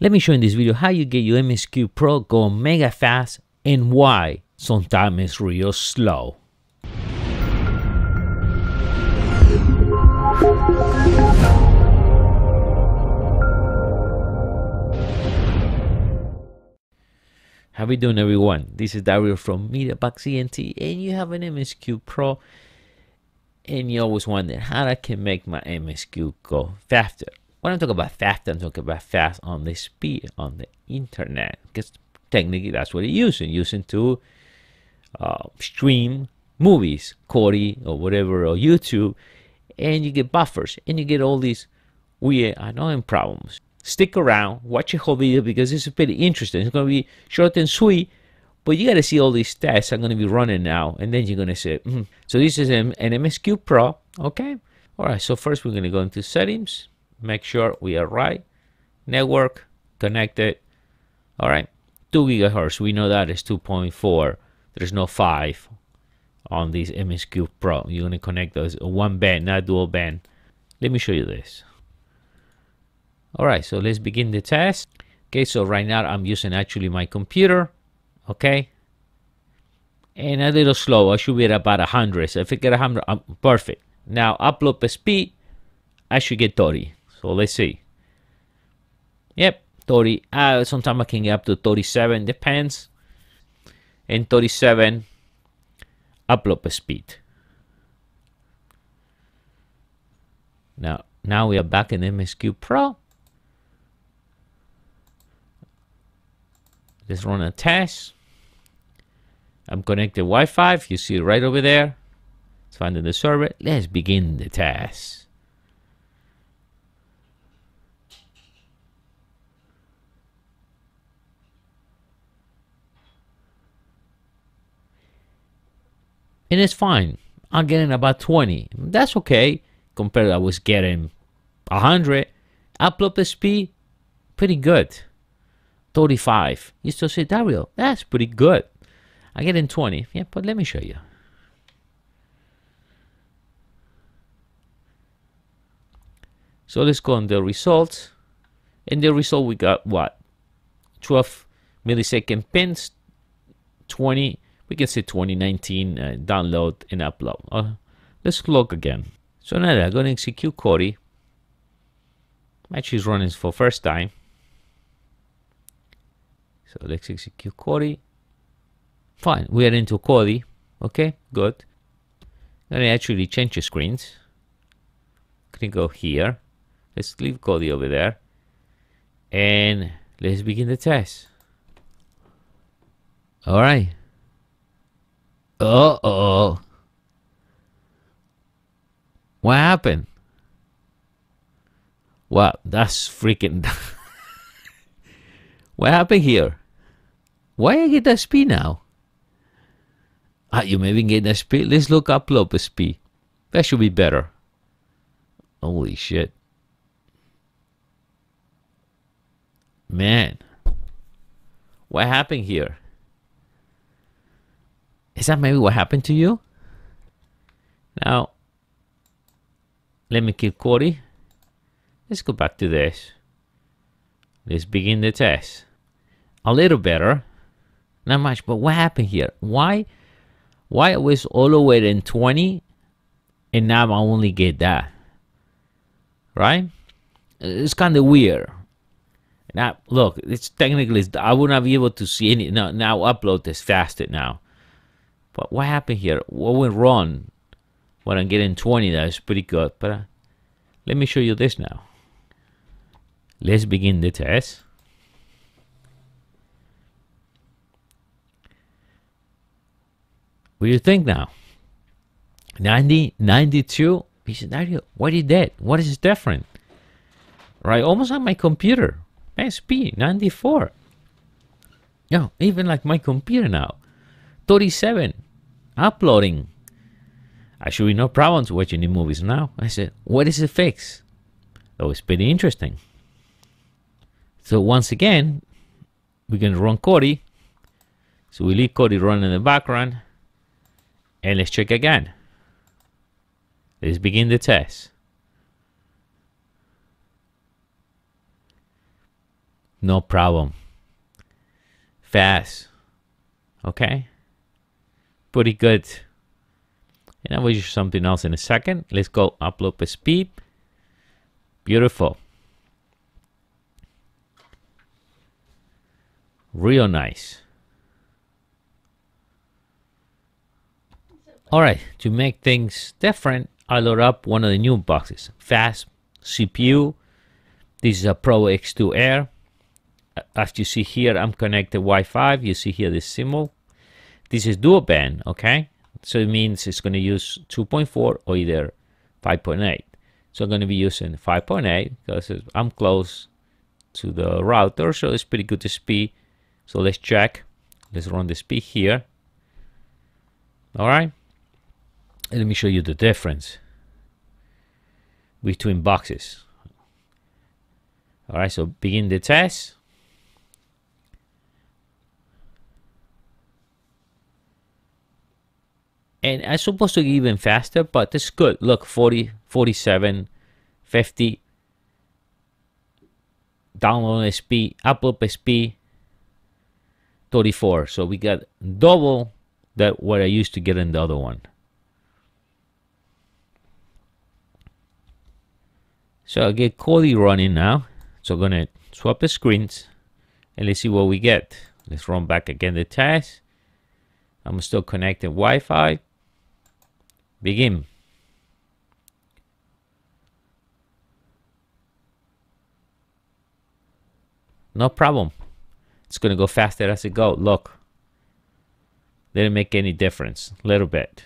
Let me show you in this video how you get your MXQ Pro going mega fast and why sometimes it's real slow. How we doing, everyone? This is Dario from MediaBoxENT, and you have an MXQ Pro and you always wonder how I can make my MXQ go faster. When I talk about fast, I'm talking about fast on the speed, on the internet, because technically that's what it's using to stream movies, Kodi or whatever, or YouTube, and you get buffers and you get all these weird annoying problems. Stick around, watch the whole video because this is pretty interesting. It's going to be short and sweet, but you got to see all these tests I'm going to be running now, and then you're going to say, So this is an MXQ Pro, okay? All right, so first we're going to go into settings, make sure we are right, network, connected, all right, 2 gigahertz. We know that is 2.4. There's no 5 on this MXQ Pro. You're going to connect those one band, not dual band. Let me show you this. All right, so let's begin the test. Okay, so right now I'm using actually my computer, okay? And a little slow, I should be at about 100. So if I get 100, I'm perfect. Now upload the speed, I should get 30. So let's see. Yep, 30. Sometimes I can get up to 37, depends. And 37, upload the speed. Now we are back in MXQ Pro. Let's run a test. I'm connected Wi-Fi. You see it right over there. It's finding the server. Let's begin the test. And it's fine. I'm getting about 20. That's okay. Compared to I was getting 100. Upload the speed, pretty good. 35. You still say, Dario, that's pretty good. I get in 20. Yeah, but let me show you. So let's go on the results. In the result, we got what? 12 millisecond pins, 20. We can say 2019 download and upload. Let's log again. So now that I'm going to execute Kodi. Actually, it's running for first time. So let's execute Kodi. Fine, we are into Kodi. Okay, good. Then I actually change the screens. Can go here. Let's leave Kodi over there. And let's begin the test. All right. Uh-oh. What happened? Wow, that's freaking... What happened here? Why I get that speed now? Ah, you maybe get that speed. Let's look up upload the speed. That should be better. Holy shit. Man. What happened here? Is that maybe what happened to you? Now, let me kill Kodi. Let's go back to this. Let's begin the test. A little better. Not much, but what happened here? Why I was all the way in 20 and now I only get that? Right? It's kind of weird. Now, look, it's technically, I would not be able to see any. Now upload is faster now. But what happened here? What went wrong? When I'm getting 20, that's pretty good. But let me show you this now. Let's begin the test. What do you think now? 90, 92? He said, Dario, what is that? What is different? Right, almost like my computer. SP, 94. Yeah, even like my computer now. 37, uploading. I should be no problems watching the movies now. I said, what is the fix? That was pretty interesting. So once again, we're going to run Kodi. So we leave Kodi running in the background. And let's check again. Let's begin the test. No problem. Fast. Okay. Pretty good. And I will use something else in a second. Let's go upload speed. Beautiful. Real nice. All right, to make things different, I load up one of the new boxes. Fast CPU. This is a Pro X2 Air. As you see here, I'm connected Wi-Fi. You see here this symbol. This is dual band, okay? So it means it's going to use 2.4 or either 5.8. So I'm going to be using 5.8 because I'm close to the router, so it's pretty good speed. So let's check. Let's run the speed here. All right. And let me show you the difference between boxes. All right, so begin the test. And I'm supposed to get even faster, but it's good. Look, 40, 47, 50. Download speed, upload speed, 34. So we got double that what I used to get in the other one. So I get Kodi running now. So I'm gonna swap the screens and let's see what we get. Let's run back again the test. I'm still connected Wi-Fi. Begin. No problem. It's going to go faster as it goes. Look. Didn't make any difference. Little bit.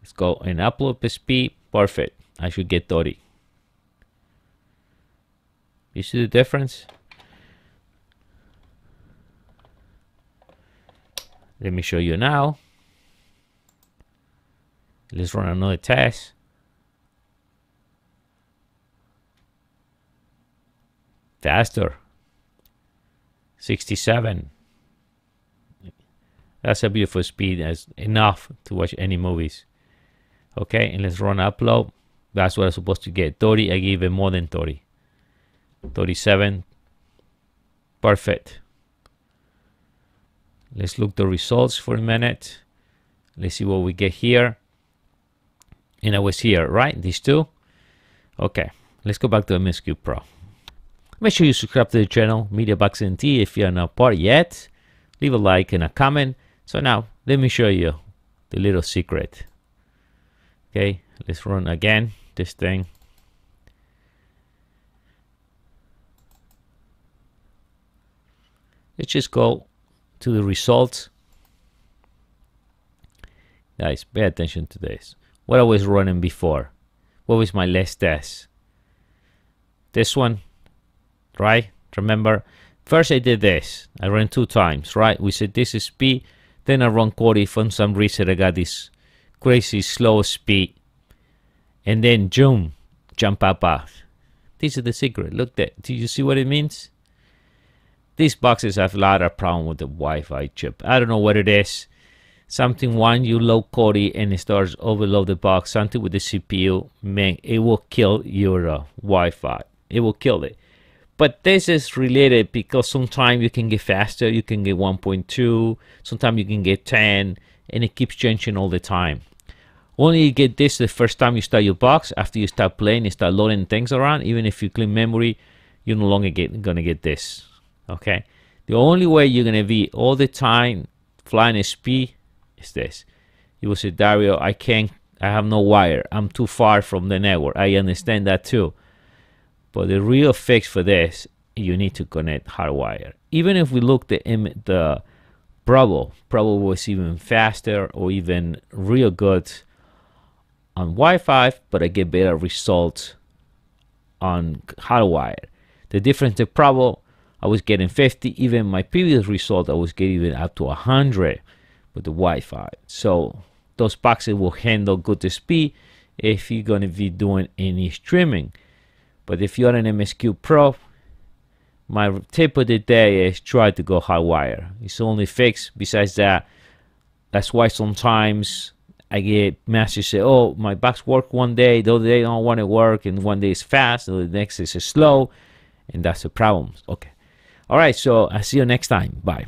Let's go and upload the speed. Perfect. I should get 30. You see the difference? Let me show you now. Let's run another test. Faster. 67. That's a beautiful speed. That's enough to watch any movies. Okay, and let's run upload. That's what I'm supposed to get. 30. I get even more than 30. 37. Perfect. Let's look the results for a minute. Let's see what we get here. And I was here, right? These two. Okay, let's go back to MXQ Pro. Make sure you subscribe to the channel, MediaBoxENT, if you are not part yet. Leave a like and a comment. So now, let me show you the little secret. Okay, let's run again this thing. Let's just go to the results. Guys, pay attention to this. What I was running before. What was my last test? This one. Right? Remember, first I did this. I ran 2 times, right? We said this is speed. Then I run Kodi. For some reason, I got this crazy slow speed. And then jump up. This is the secret. Look that. Do you see what it means? These boxes have a lot of problem with the Wi-Fi chip. I don't know what it is. Something when you load Kodi and it starts overload the box. Something with the CPU, man, it will kill your Wi-Fi. It will kill it. But this is related because sometimes you can get faster, you can get 1.2, sometimes you can get 10, and it keeps changing all the time. Only you get this the first time you start your box. After you start playing, you start loading things around. Even if you clean memory, you're no longer gonna get this. Okay? The only way you're gonna be all the time flying a speed is this. You will say, Dario, I have no wire. I'm too far from the network. I understand that too. But the real fix for this, you need to connect hardwire. Even if we look the Bravo was even faster or even real good on Wi-Fi, but I get better results on hardwire. The difference to Bravo, I was getting 50. Even my previous result, I was getting even up to 100 with the Wi-Fi. So those boxes will handle good speed if you're gonna be doing any streaming. But if you're an MXQ Pro, my tip of the day is try to go hardwire. It's the only fix. Besides that, that's why sometimes I get messages say, oh, my box worked one day, the other day I don't want to work, and one day it's fast, and the next is slow. and that's the problem. Okay. All right. So I'll see you next time. Bye.